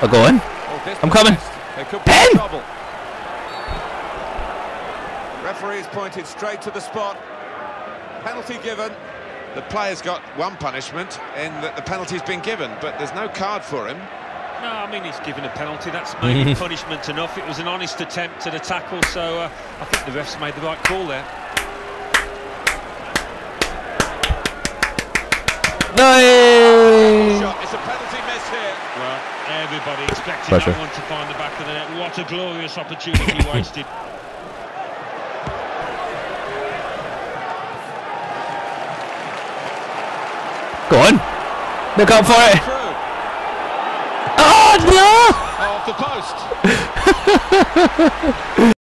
I'll go in. I'm coming. Ben! Referee's pointed straight to the spot. Penalty given. The player's got one punishment in that the penalty's been given, but there's no card for him. No, I mean, he's given a penalty. That's maybe punishment enough. It was an honest attempt at a tackle, so I think the ref's made the right call there. Nice! Shot. It's a penalty miss here. Well, everybody expected that one to find the back of the net. What a glorious opportunity wasted. Go on. Look out for it. Oh, no! Off the post.